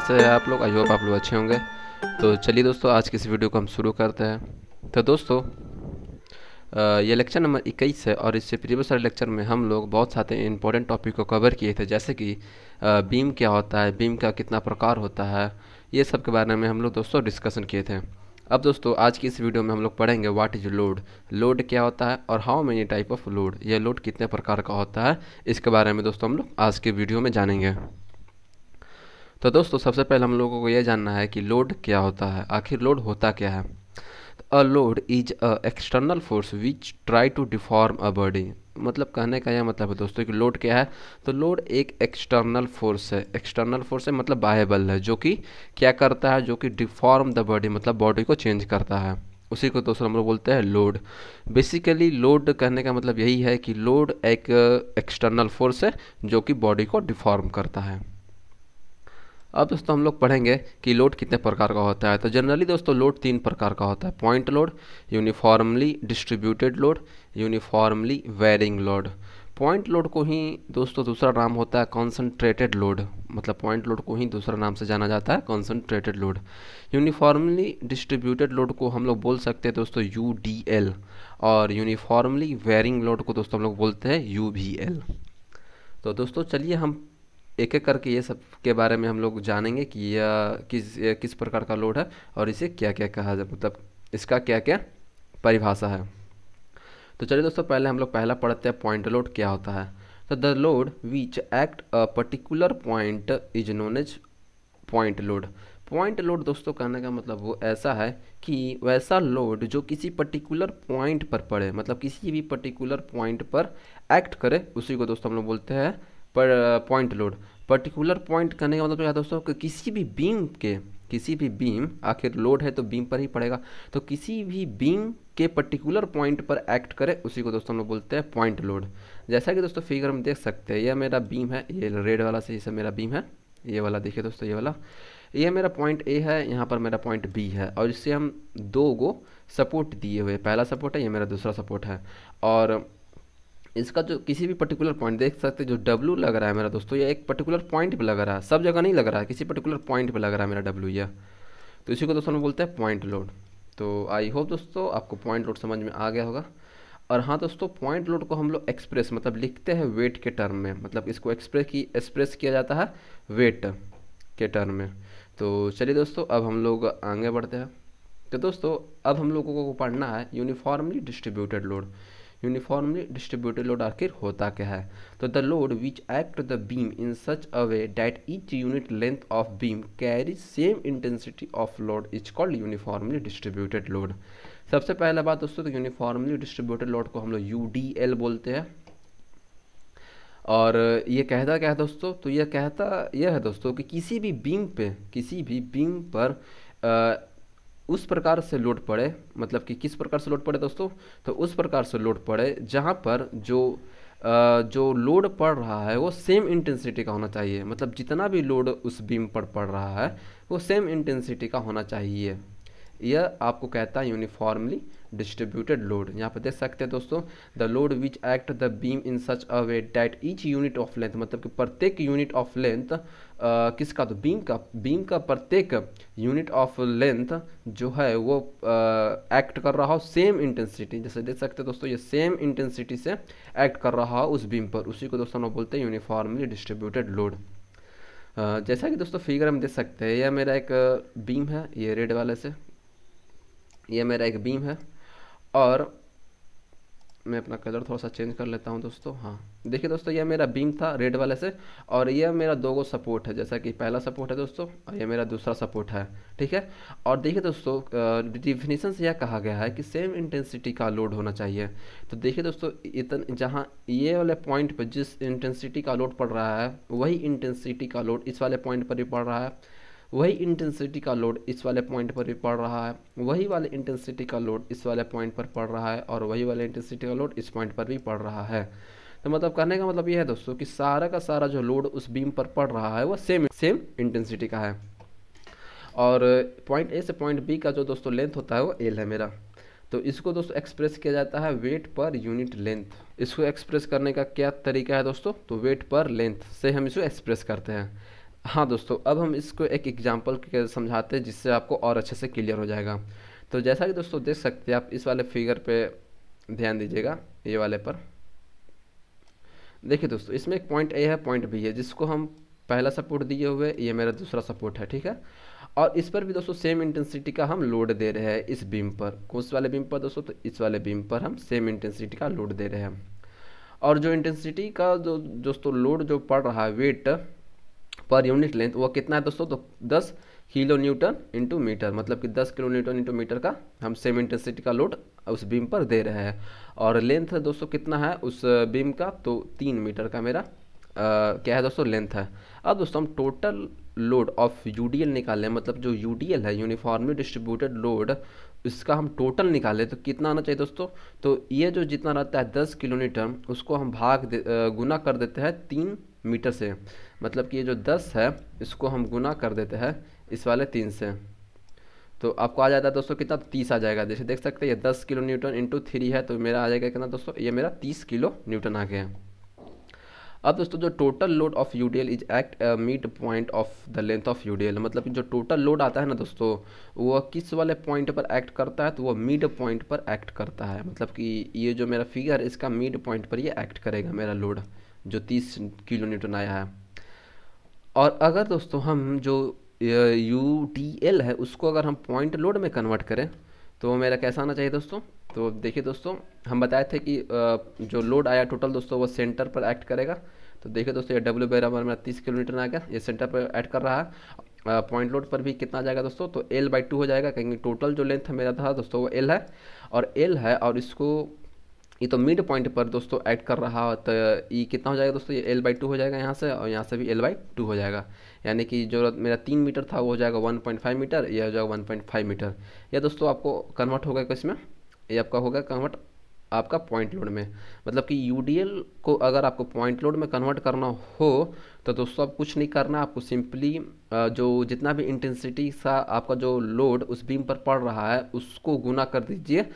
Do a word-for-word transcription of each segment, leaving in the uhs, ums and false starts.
कैसे हैं आप लोग, आई होप आप लोग अच्छे होंगे। तो चलिए दोस्तों, आज की इस वीडियो को हम शुरू करते हैं। तो दोस्तों ये लेक्चर नंबर इक्कीस है और इससे प्रीवियस सारे लेक्चर में हम लोग बहुत सारे इंपॉर्टेंट टॉपिक को कवर किए थे, जैसे कि बीम क्या होता है, बीम का कितना प्रकार होता है, ये सब के बारे में हम लोग दोस्तों डिस्कशन किए थे। अब दोस्तों आज की इस वीडियो में हम लोग पढ़ेंगे व्हाट इज लोड, लोड क्या होता है और how many type of load, यह लोड कितने प्रकार का होता है, इसके बारे में दोस्तों हम लोग आज के वीडियो में जानेंगे। तो दोस्तों सबसे पहले हम लोगों को यह जानना है कि लोड क्या होता है, आखिर लोड होता क्या है। A load is a external force which try to deform a body. मतलब कहने का यह मतलब है दोस्तों कि लोड क्या है, तो लोड एक एक्सटर्नल फोर्स है। एक्सटर्नल फोर्स है मतलब बाह्य बल है, जो कि क्या करता है, जो कि डिफॉर्म द बॉडी मतलब बॉडी को चेंज करता है, उसी को दोस्तों हम लोग बोलते हैं लोड। बेसिकली लोड कहने का मतलब यही है कि लोड एक एक्सटर्नल फोर्स है जो कि बॉडी को डिफॉर्म करता है। अब दोस्तों हम लोग पढ़ेंगे कि लोड कितने प्रकार का होता है। तो जनरली दोस्तों लोड तीन प्रकार का होता है, point load, uniformly distributed load, uniformly varying load. Point load को ही दोस्तों दूसरा नाम होता है कॉन्सनट्रेटेड लोड, मतलब पॉइंट लोड को ही दूसरा नाम से जाना जाता है concentrated load. Uniformly distributed load को हम लोग बोल सकते हैं दोस्तों यू डी एल, और यूनिफॉर्मली वेरिंग लोड को दोस्तों हम लोग बोलते हैं यू वी एल। तो दोस्तों चलिए हम एक एक करके ये सब के बारे में हम लोग जानेंगे कि यह किस यह किस प्रकार का लोड है और इसे क्या क्या कहा जाए, मतलब इसका क्या क्या परिभाषा है। तो चलिए दोस्तों पहले हम लोग पहला पढ़ते हैं पॉइंट लोड क्या होता है। तो the load which act a particular point is known as point load. Point load दोस्तों कहने का मतलब वो ऐसा है कि वैसा लोड जो किसी पर्टिकुलर पॉइंट पर पड़े, मतलब किसी भी पर्टिकुलर पॉइंट पर एक्ट करे, उसी को दोस्तों हम लोग बोलते हैं पर पॉइंट लोड। पर्टिकुलर पॉइंट कहने का मतलब क्या दोस्तों कि किसी भी बीम के, किसी भी बीम, आखिर लोड है तो बीम पर ही पड़ेगा, तो किसी भी बीम के पर्टिकुलर पॉइंट पर एक्ट करे, उसी को दोस्तों हम लोग बोलते हैं पॉइंट लोड। जैसा कि दोस्तों फिगर हम देख सकते हैं, यह मेरा बीम है, ये रेड वाला से जैसे मेरा बीम है, ये वाला देखिए दोस्तों, ये वाला, ये मेरा पॉइंट ए है, यहाँ पर मेरा पॉइंट बी है, और इससे हम दो गो सपोर्ट दिए हुए, पहला सपोर्ट है, ये मेरा दूसरा सपोर्ट है, और इसका जो किसी भी पर्टिकुलर पॉइंट देख सकते हैं, जो डब्ल्यू लग रहा है मेरा दोस्तों, ये एक पर्टिकुलर पॉइंट पे लग रहा है, सब जगह नहीं लग रहा है, किसी पर्टिकुलर पॉइंट पे लग रहा है मेरा डब्ल्यू, ये तो इसी को दोस्तों हम बोलते हैं पॉइंट लोड। तो आई होप दोस्तों आपको पॉइंट लोड समझ में आ गया होगा। और हाँ दोस्तों, पॉइंट लोड को हम लोग एक्सप्रेस मतलब लिखते हैं वेट के टर्म में, मतलब इसको एक्सप्रेस की एक्सप्रेस किया जाता है वेट के टर्म में। तो चलिए दोस्तों अब हम लोग आगे बढ़ते हैं। तो दोस्तों अब हम लोगों को पढ़ना है uniformly distributed load. Uniformly distributed load आखिर होता क्या है। तो the load which act the beam in such a way that each unit length of beam carry same intensity of load is called uniformly distributed load. सबसे पहला बात दोस्तों, तो यूनिफॉर्मली डिस्ट्रीब्यूटेड लोड को हम लोग यू डी एल बोलते हैं, और ये कहता क्या है दोस्तों, तो यह कहता यह है दोस्तों कि किसी भी बीम पे, किसी भी बीम पर आ, उस प्रकार से लोड पड़े, मतलब कि किस प्रकार से लोड पड़े दोस्तों, तो उस प्रकार से लोड पड़े जहाँ पर जो आ, जो लोड पड़ रहा है वो सेम इंटेंसिटी का होना चाहिए, मतलब जितना भी लोड उस बीम पर पड़ रहा है वो सेम इंटेंसिटी का होना चाहिए। यह आपको कहता है यूनिफॉर्मली डिस्ट्रीब्यूटेड लोड। यहाँ पर देख सकते हैं दोस्तों, the load which act the beam in such a way that each unit of length, मतलब कि प्रत्येक यूनिट ऑफ लेंथ किसका, तो बीम का, बीम का प्रत्येक यूनिट ऑफ लेंथ जो है वो एक्ट कर रहा हो सेम इंटेंसिटी, जैसे देख सकते हैं दोस्तों ये सेम इंटेंसिटी से एक्ट कर रहा हो उस बीम पर, उसी को दोस्तों हम बोलते हैं यूनिफॉर्मली डिस्ट्रीब्यूटेड लोड। जैसा कि दोस्तों फिगर हम देख सकते हैं, यह मेरा एक बीम है, ये रेड वाले से, ये मेरा एक बीम है, और मैं अपना कलर थोड़ा सा चेंज कर लेता हूं दोस्तों। हाँ देखिए दोस्तों, यह मेरा बीम था रेड वाले से, और यह मेरा दो गो सपोर्ट है, जैसा कि पहला सपोर्ट है दोस्तों और यह मेरा दूसरा सपोर्ट है, ठीक है। और देखिए दोस्तों डिफिनेशन से यह कहा गया है कि सेम इंटेंसिटी का लोड होना चाहिए। तो देखिए दोस्तों इतन जहाँ ये वाले पॉइंट पर जिस इंटेंसिटी का लोड पड़ रहा है वही इंटेंसिटी का लोड इस वाले पॉइंट पर भी पड़ रहा है, वही इंटेंसिटी का लोड इस वाले पॉइंट पर भी पड़ रहा है, वही वाले इंटेंसिटी का लोड इस वाले पॉइंट पर पड़ रहा है, और वही वाले इंटेंसिटी का लोड इस पॉइंट पर भी पड़ रहा है। तो मतलब कहने का मतलब यह है दोस्तों कि सारा का सारा जो लोड उस बीम पर पड़ रहा है वो सेम सेम इंटेंसिटी का है। और पॉइंट ए से पॉइंट बी का जो दोस्तों लेंथ होता है वो एल है मेरा, तो इसको दोस्तों एक्सप्रेस किया जाता है वेट पर यूनिट लेंथ। इसको एक्सप्रेस करने का क्या तरीका है दोस्तों, तो वेट पर लेंथ से हम इसको एक्सप्रेस करते हैं। हाँ दोस्तों, अब हम इसको एक एग्जांपल के समझाते हैं जिससे आपको और अच्छे से क्लियर हो जाएगा। तो जैसा कि दोस्तों देख सकते हैं आप इस वाले फिगर पे ध्यान दीजिएगा, ये वाले पर देखिए दोस्तों, इसमें एक पॉइंट ए है, पॉइंट बी है, जिसको हम पहला सपोर्ट दिए हुए, ये मेरा दूसरा सपोर्ट है, ठीक है। और इस पर भी दोस्तों सेम इंटेंसिटी का हम लोड दे रहे हैं इस बीम पर, कौन से वाले बीम पर दोस्तों, तो इस वाले बीम पर हम सेम इंटेंसिटी का लोड दे रहे हैं। और जो इंटेंसिटी का जो दोस्तों लोड जो पड़ रहा है वेट पर यूनिट लेंथ, वो कितना है दोस्तों, तो दस किलो न्यूटन इंटू मीटर, मतलब कि दस किलो न्यूटन इंटू मीटर का हम सेम इंटेंसिटी का लोड उस बीम पर दे रहे हैं। और लेंथ दोस्तों कितना है उस बीम का, तो तीन मीटर का मेरा आ, क्या है दोस्तों, लेंथ है। अब दोस्तों हम टोटल लोड ऑफ यूडीएल निकालें, मतलब जो यूडीएल है यूनिफॉर्मली डिस्ट्रीब्यूटेड लोड, इसका हम टोटल निकालें तो कितना आना चाहिए दोस्तों, तो ये जो जितना रहता है दस किलो न्यूटन, उसको हम भाग गुना कर देते हैं तीन मीटर से, मतलब कि ये जो दस है इसको हम गुना कर देते हैं इस वाले तीन से, तो आपको आ जाता है दोस्तों कितना, तीस आ जाएगा। जैसे देख सकते हैं ये दस किलो न्यूटन इंटू थ्री है, तो मेरा आ जाएगा कितना दोस्तों, ये मेरा तीस किलो न्यूटन आ गया। अब दोस्तों जो total load of UDL is act mid point of the length of UDL, मतलब जो टोटल लोड आता है ना दोस्तों, वो किस वाले पॉइंट पर एक्ट करता है, तो वो मिड पॉइंट पर एक्ट करता है, मतलब कि ये जो मेरा फिगर है इसका मिड पॉइंट पर ये एक्ट करेगा मेरा लोड, जो तीस किलो न्यूटन आया है। और अगर दोस्तों हम जो यूडीएल है उसको अगर हम पॉइंट लोड में कन्वर्ट करें तो मेरा कैसा आना चाहिए दोस्तों, तो देखिए दोस्तों हम बताए थे कि जो लोड आया टोटल दोस्तों वो सेंटर पर एक्ट करेगा, तो देखिए दोस्तों ये डब्ल्यू बराबर मेरा तीस किलो न्यूटन आ गया, ये सेंटर पर एक्ट कर रहा है। पॉइंट लोड पर भी कितना आ जाएगा दोस्तों, तो एल बाई टू हो जाएगा, क्योंकि टोटल जो लेंथ मेरा था दोस्तों वो एल है, और एल है और इसको ये तो मिड पॉइंट पर दोस्तों ऐड कर रहा है, तो ये कितना हो जाएगा दोस्तों, ये एल बाई टू हो जाएगा यहाँ से, और यहाँ से भी एल बाई टू हो जाएगा, यानी कि जो मेरा तीन मीटर था वो हो जाएगा वन पॉइंट फाइव मीटर, यह हो जाएगा वन पॉइंट फाइव मीटर। यह दोस्तों आपको कन्वर्ट होगा इसमें, ये आपका होगा कन्वर्ट आपका पॉइंट लोड में, मतलब कि यूडीएल को अगर आपको पॉइंट लोड में कन्वर्ट करना हो तो दोस्तों आप कुछ नहीं करना, आपको सिंपली जो जितना भी इंटेंसिटी सा आपका जो लोड उस बीम पर पड़ रहा है उसको गुना कर दीजिए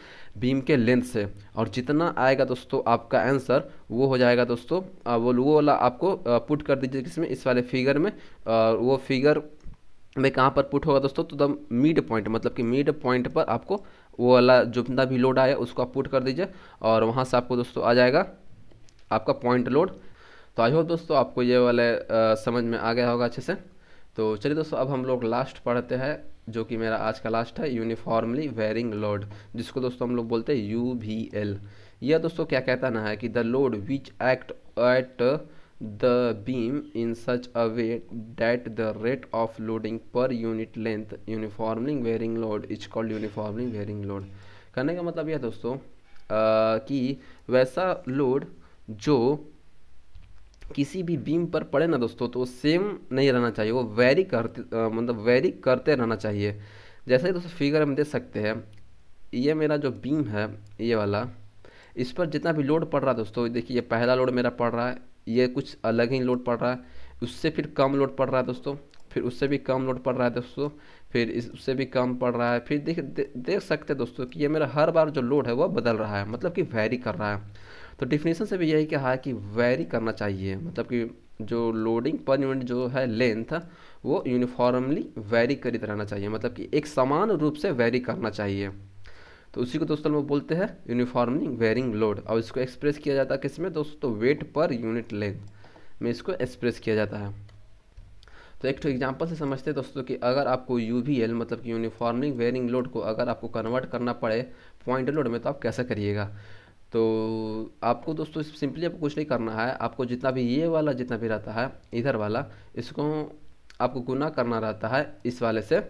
बीम के लेंथ से, और जितना आएगा दोस्तों आपका आंसर वो हो जाएगा दोस्तों, वो वो वाला आपको पुट कर दीजिए किसमें, इस वाले फिगर में। और वो फिगर में कहाँ पर पुट होगा दोस्तों, तो द मिड पॉइंट, मतलब कि मिड पॉइंट पर आपको वो वाला जितना भी लोड आया उसको आप पुट कर दीजिए, और वहाँ से आपको दोस्तों आ जाएगा आपका पॉइंट लोड। तो आई होप दोस्तों आपको ये वाले आ, समझ में आ गया होगा अच्छे से। तो चलिए दोस्तों अब हम लोग लास्ट पढ़ते हैं, जो कि मेरा आज का लास्ट है, यूनिफॉर्मली वेरिंग लोड, जिसको दोस्तों हम लोग बोलते हैं यू वी एल। यह दोस्तों क्या कहता ना है कि the load which act at the beam in such a way that the rate of loading per unit length uniformly varying load is called uniformly varying load। कहने का मतलब यह दोस्तों कि वैसा लोड जो किसी भी बीम पर पड़े ना दोस्तों, तो सेम नहीं रहना चाहिए, वो वेरी करते मतलब वेरी करते रहना चाहिए। जैसे दोस्तों फिगर हम देख सकते हैं, ये मेरा जो बीम है ये वाला, इस पर जितना भी लोड पड़ रहा है दोस्तों, देखिए ये पहला लोड मेरा पड़ रहा है, ये कुछ अलग ही लोड पड़ रहा है, उससे फिर कम लोड पड़ रहा है दोस्तों, फिर उससे भी कम लोड पड़ रहा है दोस्तों, फिर इससे भी कम पड़ रहा है, फिर देख दे, देख सकते हैं दोस्तों कि ये मेरा हर बार जो लोड है वो बदल रहा है, मतलब कि वेरी कर रहा है। तो डिफिनेशन से भी यही कहा है कि वेरी करना चाहिए, मतलब कि जो लोडिंग पर यूनिट जो है लेंथ, वो यूनिफॉर्मली वेरी करित रहना चाहिए, मतलब कि एक समान रूप से वेरी करना चाहिए। तो उसी को दोस्तों लोग बोलते हैं यूनिफॉर्मली वेरिंग लोड, और इसको एक्सप्रेस किया जाता है किसमें दोस्तों, वेट पर यूनिट लेंथ में इसको एक्सप्रेस किया जाता है। तो एक तो एग्जांपल से समझते हैं दोस्तों कि अगर आपको यू वी एल, मतलब कि यूनिफॉर्मली वेरिंग लोड को अगर आपको कन्वर्ट करना पड़े पॉइंट लोड में, तो आप कैसे करिएगा। तो आपको दोस्तों सिंपली आपको कुछ नहीं करना है, आपको जितना भी ये वाला जितना भी रहता है इधर वाला, इसको आपको गुना करना रहता है इस वाले से,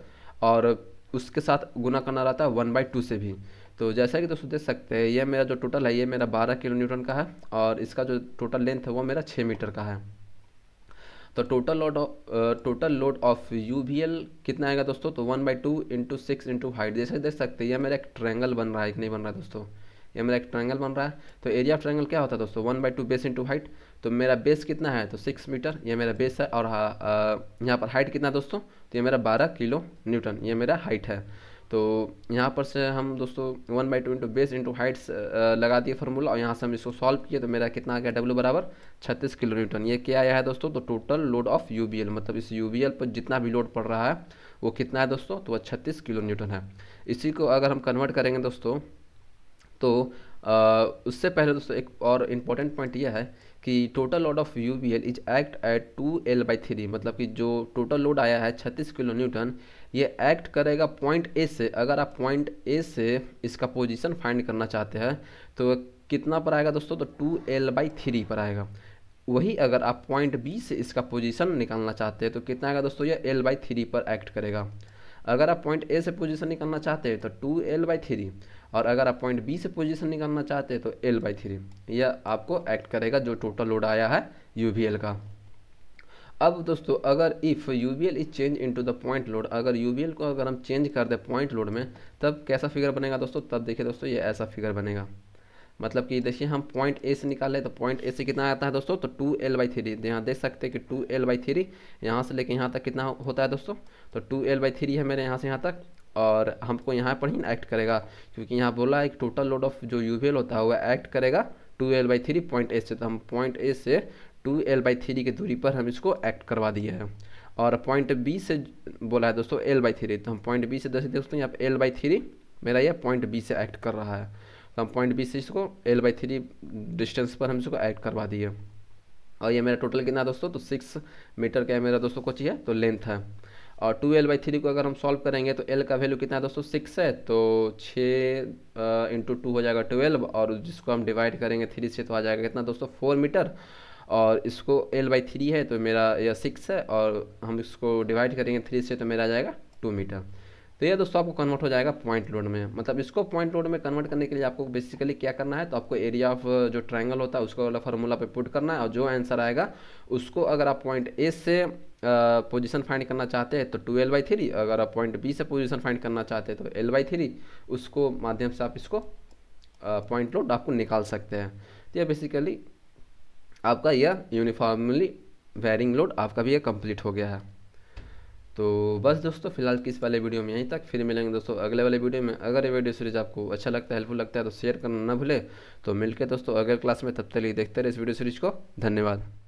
और उसके साथ गुना करना रहता है वन बाई टू से भी। तो जैसा कि दोस्तों देख सकते हैं, ये मेरा जो टोटल है ये मेरा बारह किलो न्यूटन का है, और इसका जो टोटल लेंथ है वो मेरा छः मीटर का है। तो total load total load of U V L कितना आएगा दोस्तों, तो one by two into six into height. जैसे देख सकते हैं ये मेरा एक ट्रायंगल बन रहा है कि नहीं बन रहा है दोस्तों, ये मेरा एक ट्रायंगल बन रहा है। तो एरिया ऑफ ट्रायंगल क्या होता है दोस्तों, one by two base into height. तो मेरा बेस कितना है, तो सिक्स मीटर, ये मेरा बेस है, और यहाँ पर हाइट कितना है दोस्तों, तो ये मेरा बारह किलो न्यूटन, ये मेरा हाइट है। तो यहाँ पर से हम दोस्तों one by two into base into heights लगा दिए फार्मूला और यहाँ से हम इसको सॉल्व किए तो मेरा कितना आ गया डब्ल्यू बराबर छत्तीस किलो न्यूटन। ये क्या आया है दोस्तों, तो total load of U B L, मतलब इस यू बी एल पर जितना भी लोड पड़ रहा है वो कितना है दोस्तों, तो वह छत्तीस किलो न्यूटन है। इसी को अगर हम कन्वर्ट करेंगे दोस्तों तो आ, उससे पहले दोस्तों एक और इम्पॉर्टेंट पॉइंट यह है कि total load of U B L is act at two L by three, मतलब कि जो टोटल लोड आया है छत्तीस किलो न्यूटन ये एक्ट करेगा पॉइंट ए से। अगर आप पॉइंट ए से इसका पोजीशन फाइंड करना चाहते हैं तो कितना पर आएगा दोस्तों, तो टू एल बाई थ्री पर आएगा। वही अगर आप पॉइंट बी से इसका पोजीशन निकालना चाहते हैं तो कितना आएगा दोस्तों, ये एल बाई थ्री पर एक्ट करेगा। अगर आप पॉइंट ए से पोजीशन निकालना चाहते हैं तो टू एल बाई थ्री, और अगर आप पॉइंट बी से पोजीशन निकालना चाहते हैं तो एल बाई थ्री, यह आपको एक्ट करेगा जो टोटल लोड आया है यू बी एल का। अब दोस्तों अगर if U B L is change into the point load, अगर यू बी एल को अगर हम चेंज कर दें पॉइंट लोड में तब कैसा फिगर बनेगा दोस्तों, तब देखिए दोस्तों ये ऐसा फिगर बनेगा। मतलब कि देखिए हम पॉइंट ए से निकाले तो पॉइंट ए से कितना आता है दोस्तों, तो टू एल बाई थ्री। यहाँ देख सकते हैं कि टू एल बाई थ्री यहाँ से लेके यहाँ तक कितना होता है दोस्तों, तो टू एल बाई थ्री है मेरे यहाँ से यहाँ तक, और हमको यहाँ पर ही एक्ट करेगा क्योंकि यहाँ बोला है कि टोटल लोड ऑफ जो यू बी एल होता है वह एक्ट करेगा two L by three point A से। तो हम पॉइंट ए से टू एल बाई थ्री की दूरी पर हम इसको एक्ट करवा दिए हैं, और पॉइंट बी से बोला है दोस्तों एल बाई थ्री, तो हम पॉइंट बी से जैसे दोस्तों यहाँ पर एल बाई थ्री मेरा यह पॉइंट बी से एक्ट कर रहा है, तो हम पॉइंट बी से इसको एल बाई थ्री डिस्टेंस पर हम इसको एक्ट करवा दिए। और ये मेरा टोटल कितना है दोस्तों, तो सिक्स मीटर का मेरा दोस्तों कुछ है तो लेंथ है, और टू एल बाई थ्री को अगर हम सॉल्व करेंगे तो एल का वैल्यू कितना है दोस्तों, सिक्स है, तो छः इंटू टू हो जाएगा ट्वेल्व, और जिसको हम डिवाइड करेंगे थ्री से तो आ जाएगा कितना दोस्तों फोर मीटर, और इसको एल बाई थ्री है तो मेरा यह सिक्स है, और हम इसको डिवाइड करेंगे थ्री से तो मेरा आ जाएगा टू मीटर। तो ये दोस्तों आपको कन्वर्ट हो जाएगा पॉइंट लोड में। मतलब इसको पॉइंट लोड में कन्वर्ट करने के लिए आपको बेसिकली क्या करना है, तो आपको एरिया ऑफ जो ट्रायंगल होता है उसको वाला फार्मूला पे पुट करना है, और जो आंसर आएगा उसको अगर आप पॉइंट ए से पोजीशन फाइंड करना चाहते हैं तो टू एल बाई थ्री, अगर आप पॉइंट बी से पोजीशन फाइंड करना चाहते हैं तो एल बाई थ्री, उसको माध्यम से आप इसको पॉइंट लोड आपको निकाल सकते हैं। तो यह बेसिकली आपका यह यूनिफॉर्मली वेरिंग लोड आपका भी यह कंप्लीट हो गया है। तो बस दोस्तों फिलहाल किस वाले वीडियो में यहीं तक, फिर मिलेंगे दोस्तों अगले वाले वीडियो में। अगर ये वीडियो सीरीज आपको अच्छा लगता है, हेल्पफुल लगता है तो शेयर करना ना भूले। तो मिलके दोस्तों अगले क्लास में, तब तक देखते रहे इस वीडियो सीरीज को। धन्यवाद।